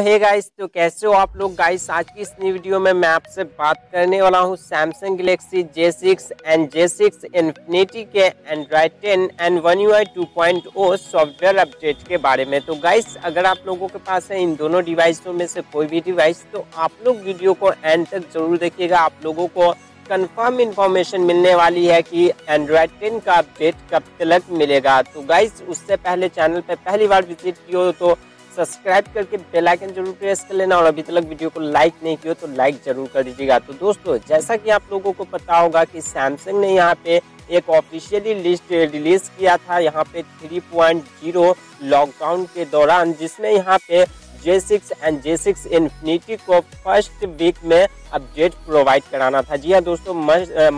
Hey guys, तो कैसे हो आप लोग। गाइस, आज की इस नई वीडियो में मैं आपसे बात करने वाला हूं Samsung Galaxy J6 and J6 Infinity के Android 10 and one UI 2.0 software update के बारे में। तो गाइस, अगर आप लोगों के पास है इन दोनों डिवाइसों में से कोई भी डिवाइस, तो आप लोग वीडियो को एंड तक जरूर देखिएगा। आप लोगों को कंफर्म इन्फॉर्मेशन मिलने वाली है कि एंड्रॉयड 10 का अपडेट कब तक मिलेगा। तो गाइस, उससे पहले चैनल पर पहली बार विजिट किया हो तो सब्सक्राइब करके बेल आइकन जरूर प्रेस कर लेना, और अभी तक वीडियो को लाइक नहीं किया तो लाइक जरूर कर दीजिएगा। तो दोस्तों, जैसा कि आप लोगों को पता होगा कि सैमसंग ने यहाँ पे एक ऑफिशियली लिस्ट रिलीज किया था यहाँ पे 3.0 लॉकडाउन के दौरान, जिसमें यहाँ पे J6 एंड J6 इन्फिनिटी को फर्स्ट वीक में अपडेट प्रोवाइड कराना था। जी हाँ दोस्तों,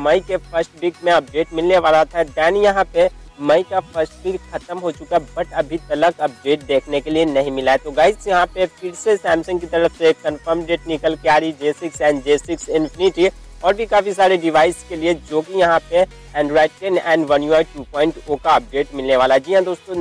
मई के फर्स्ट वीक में अपडेट मिलने वाला था। दैन यहाँ पे मई का फर्स्ट वीक खत्म हो चुका, बट अभी तक अपडेट देखने के लिए नहीं मिला है। तो गाइस, यहाँ पे फिर से सैमसंग की तरफ से कंफर्म डेट निकल के आ रही J6 एंड J6 इन्फिनिटी और भी काफ़ी सारे डिवाइस के लिए, जो कि यहाँ पे एंड्रॉयड 10 एंड वन UI 2.0 का अपडेट मिलने वाला है। जी हाँ दोस्तों,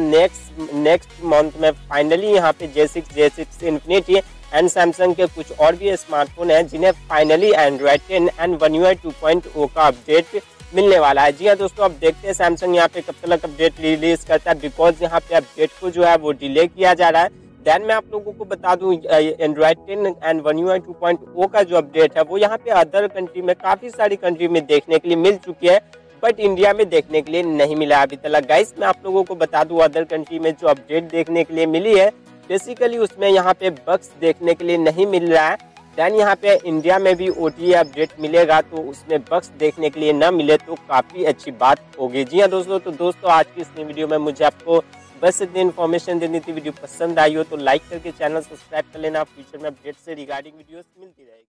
नेक्स्ट मंथ में फाइनली यहाँ पे J6 इन्फिनिटी एंड सैमसंग के कुछ और भी स्मार्टफोन हैं जिन्हें finally Android 10 and one UI 2.0 का अपडेट मिलने वाला है। जी हाँ दोस्तों, अब देखते हैं सैमसंग यहाँ पे कब तक अपडेट रिलीज करता है, बिकॉज यहाँ पे अपडेट को जो है वो डिले किया जा रहा है। दैन मैं आप लोगों को बता दूं, एंड्रॉयड 10 एंड वन UI 2.0 का जो अपडेट है वो यहाँ पे अदर कंट्री में, काफ़ी सारी कंट्री में देखने के लिए मिल चुकी है, बट इंडिया में देखने के लिए नहीं मिला अभी तक। गाइस, मैं आप लोगों को बता दूँ, अदर कंट्री में जो अपडेट देखने के लिए मिली है बेसिकली उसमें यहाँ पे बग्स देखने के लिए नहीं मिल रहा है। दैन यहाँ पे इंडिया में भी OTA अपडेट मिलेगा, तो उसमें बग्स देखने के लिए ना मिले तो काफ़ी अच्छी बात होगी। जी हाँ दोस्तों, तो दोस्तों आज की इस नई वीडियो में मुझे आपको बस इतनी इन्फॉर्मेशन देनी थी। वीडियो पसंद आई हो तो लाइक करके चैनल सब्सक्राइब कर लेना। फ्यूचर में अपडेट से रिगार्डिंग वीडियोस मिलती रहेगी।